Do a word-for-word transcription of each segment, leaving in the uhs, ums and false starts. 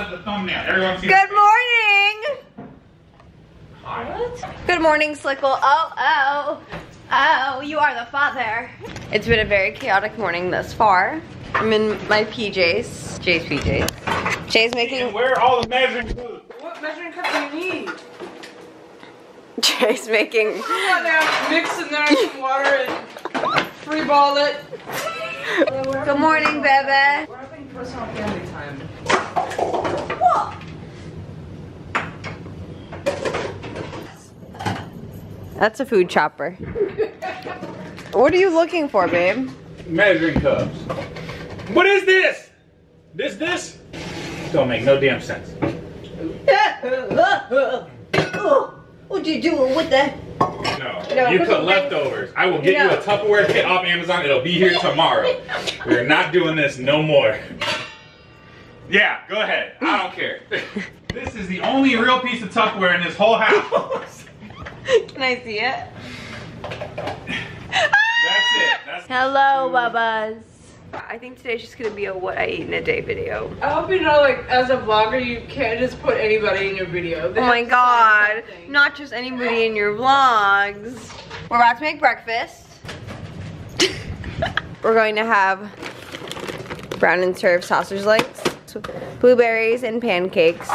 of the thumbnail. Everyone see Good morning. Hi. What? Good morning, Slickle. Oh, oh. Oh, you are the father. It's been a very chaotic morning thus far. I'm in my P Js. Jay's P Js. Jay's making- and where are all the measuring cups? What measuring cup do you need? Jay's making- Come on now, mix in there some water and free ball it. Good morning, Bebe. We're having personal family time. What? That's a food chopper. What are you looking for, babe? Measuring cups. What is this? This, this? Don't make no damn sense. What'd you do with that? No, no, you put leftovers. I will get no. you a Tupperware kit off Amazon. It'll be here tomorrow. We're not doing this no more. Yeah, go ahead. I don't care. This is the only real piece of Tupperware in this whole house. Can I see it? That's it. That's Hello, Bubba's. I think today's just gonna be a what I eat in a day video. I hope you know, like, as a vlogger, you can't just put anybody in your video. They oh my god, not just anybody in your vlogs. We're about to make breakfast. We're going to have brown and serve sausage legs, blueberries, and pancakes.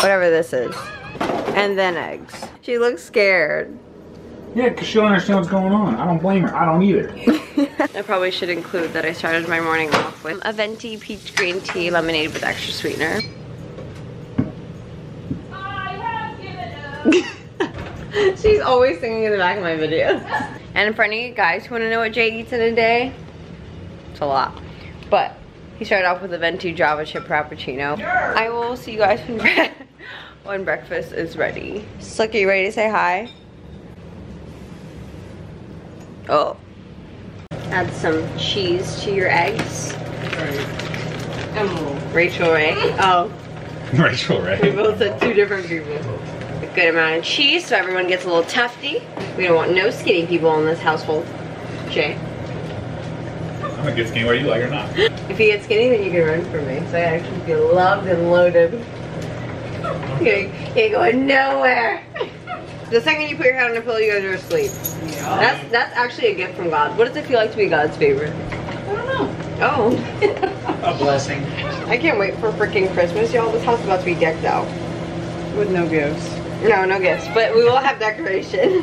Whatever this is. And then eggs. She looks scared. Yeah, because she don't understand what's going on. I don't blame her. I don't either. I probably should include that I started my morning off with a venti peach green tea lemonade with extra sweetener. I have given up. She's always singing in the back of my videos. And for any guys who want to know what Jay eats in a day, it's a lot. But he started off with a venti java chip frappuccino. Sure. I will see you guys when, bre when breakfast is ready. Slick, are you ready to say hi? Oh. Add some cheese to your eggs. Right. Rachel Ray. Oh. Rachel Ray. We both said two different people. A good amount of cheese so everyone gets a little tufty. We don't want no skinny people in this household. Jay. I'm gonna get skinny whether you like or not. If you get skinny, then you can run for me. So I actually feel loved and loaded. You ain't going nowhere. The second you put your head on a pillow, you guys are asleep. Yeah. That's that's actually a gift from God. What does it feel like to be God's favorite? I don't know. Oh. A blessing. I can't wait for freaking Christmas, y'all. This house is about to be decked out. With no gifts. No, no gifts. But we will have decoration.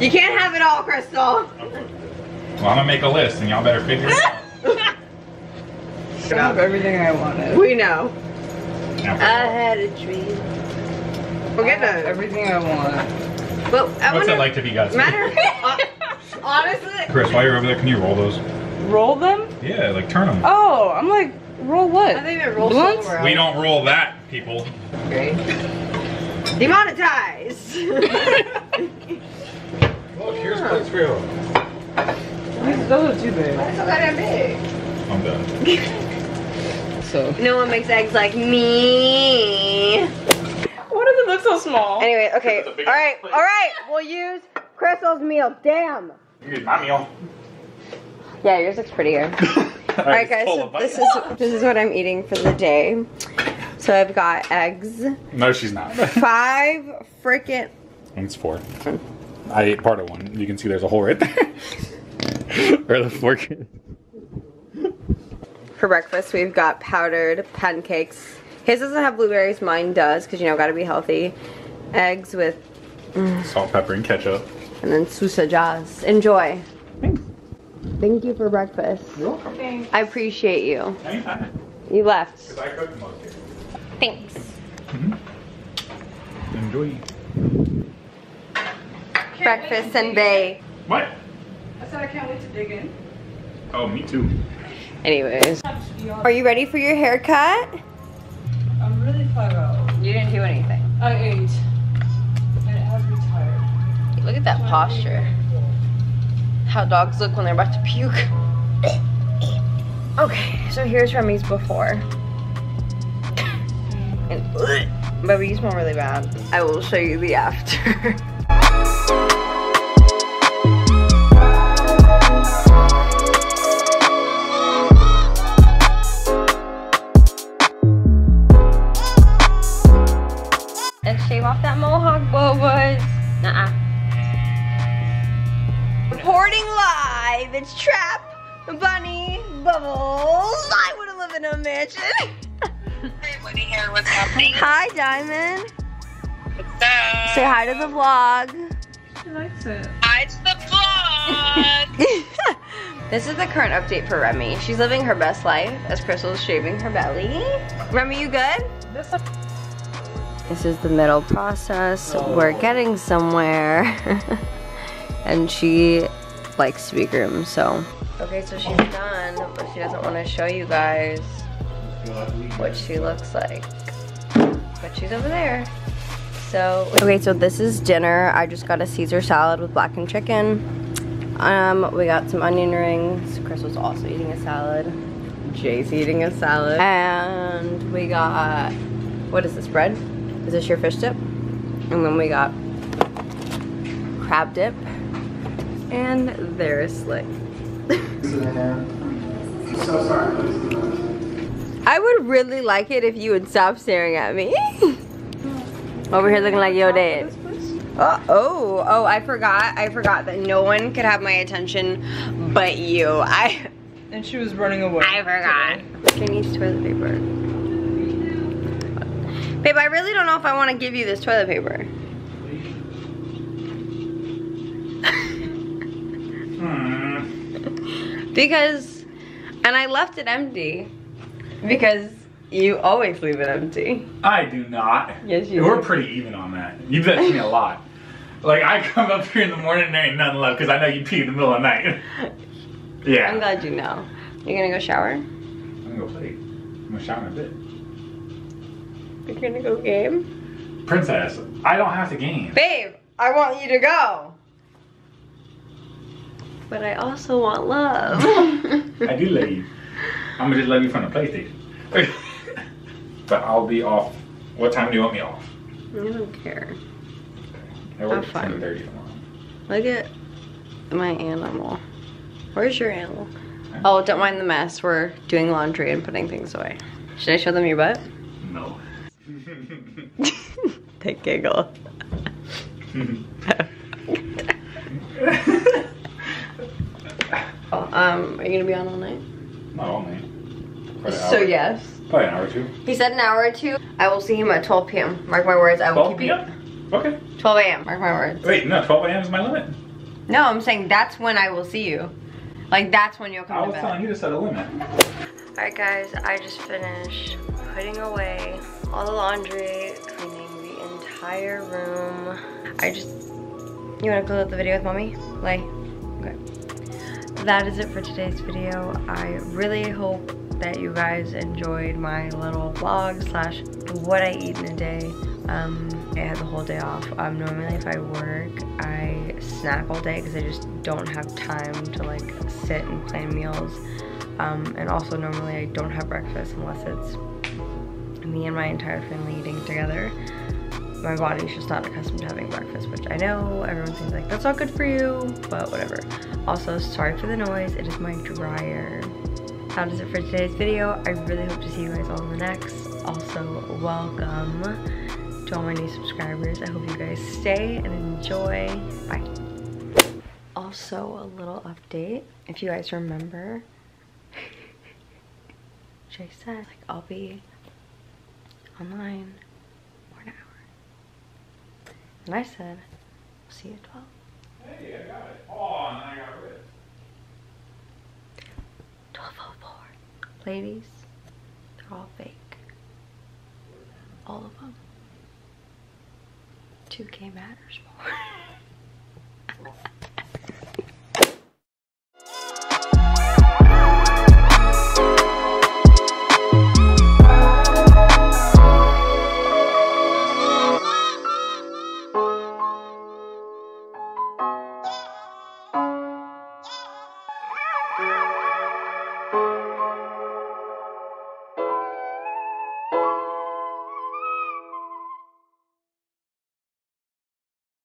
You can't have it all, Crystal. Well, I'm gonna make a list, and y'all better figure it out. I have everything I wanted. We know. I had a dream. We're getting I everything I want. Well, I What's it like to be God's matter? uh, honestly. Chris, while you're over there, can you roll those? Roll them? Yeah, like turn them. Oh, I'm like, roll what? I think they roll blunts. We don't roll that, people. Great. Demonetize. Look, here's yeah. plates for you. Those are too big. Why are they so goddamn big? I'm done. So. No one makes eggs like me. Why does it look so small? Anyway, okay. Alright, alright. We'll use Crystal's meal. Damn. You use my meal. Yeah, yours looks prettier. Alright guys, so this is this is what I'm eating for the day. So I've got eggs. No, she's not. Five freaking It's four. I ate part of one. You can see there's a hole right there. Or the fork. For breakfast we've got powdered pancakes. His doesn't have blueberries, mine does, because you know, gotta be healthy. Eggs with mm, salt, pepper, and ketchup. And then sausages. Enjoy. Thanks. Thank you for breakfast. You're welcome. Thanks. I appreciate you. Anytime. You left. Because I cooked most here. Thanks. Mm-hmm. Enjoy. Breakfast and bay. What? I said I can't wait to dig in. Oh, me too. Anyways. Are you ready for your haircut? I'm really thorough. You didn't do anything. I ate. And it has me tired. Look at that posture. How dogs look when they're about to puke. Okay, so here's Remy's before. And, but we smell really bad. I will show you the after. than a mansion. Hey, Woody here. What's happening? Hi, Diamond. What's up? Say hi to the vlog. She likes it. Hi to the vlog. This is the current update for Remy. She's living her best life as Crystal's shaving her belly. Remy, you good? This is the middle process. Oh. We're getting somewhere. And she likes to be groomed, so. Okay, so she's done, but she doesn't want to show you guys what she looks like. But she's over there. So, okay, so this is dinner. I just got a Caesar salad with blackened chicken. Um, we got some onion rings. Chris was also eating a salad. Jay's eating a salad. And we got, what is this, bread? Is this your fish dip? And then we got crab dip. And there's Slick. So sorry. I would really like it if you would stop staring at me. Over here looking like yo dad. Oh, oh, oh, I forgot. I forgot that no one could have my attention but you. I And she was running away. I forgot. She needs toilet paper. Babe, I really don't know if I want to give you this toilet paper. Because, and I left it empty. Because you always leave it empty. I do not. Yes, you do. We're pretty even on that. You've bet me a lot. Like, I come up here in the morning and there ain't nothing left because I know you pee in the middle of the night. Yeah. I'm glad you know. You're gonna go shower? I'm gonna go play. I'm gonna shower in a bit. You're gonna go game? Princess, I don't have to game. Babe, I want you to go. But I also want love. I do love you. I'm gonna just love you from the PlayStation. But I'll be off. What time do you want me off? I don't care. I work at seven thirty tomorrow. Look at my animal. Where's your animal? Oh, don't mind the mess. We're doing laundry and putting things away. Should I show them your butt? No. They giggle. um, are you gonna be on all night? Not all night. So yes. Probably an hour or two. He said an hour or two. I will see him at twelve p m Mark my words. I will keep you. Yep. Okay. twelve a m Mark my words. Wait, no. twelve a m is my limit. No, I'm saying that's when I will see you. Like that's when you'll come. I was telling you to set a limit. All right, guys. I just finished putting away all the laundry, cleaning the entire room. I just. You want to close up the video with mommy? Like, okay. That is it for today's video. I really hope that you guys enjoyed my little vlog slash what I eat in a day. Um, I had the whole day off. Um, normally if I work, I snack all day because I just don't have time to like sit and plan meals. Um, and also normally I don't have breakfast unless it's me and my entire family eating together. My body's just not accustomed to having breakfast, which I know everyone seems like, that's not good for you, but whatever. Also, sorry for the noise. It is my dryer. That is it for today's video. I really hope to see you guys all in the next. Also, welcome to all my new subscribers. I hope you guys stay and enjoy. Bye. Also, a little update. If you guys remember, Jay said, like, I'll be online for an hour. And I said, I'll see you at twelve. Hey, I got it. Oh, and I got it. twelve oh four. Ladies, they're all fake. All of them. two K matters more.